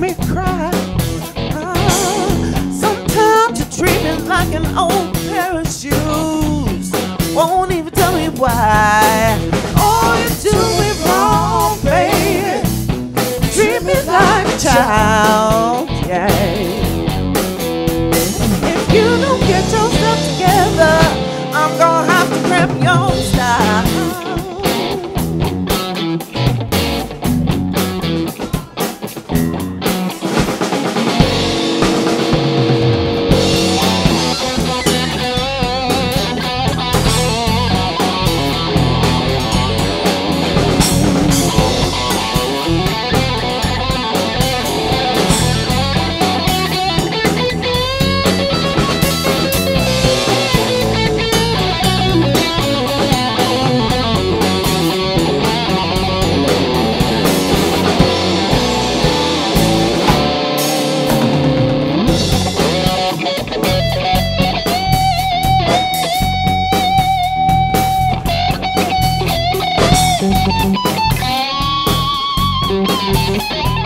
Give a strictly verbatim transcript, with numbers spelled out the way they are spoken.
me cry. Ah, sometimes you treat me like an old pair of shoes. Won't even tell me why. All you do is wrong, baby. Treat me like a child, yeah. If you don't get yourself together, I'm gonna have to grab your style. Thank you.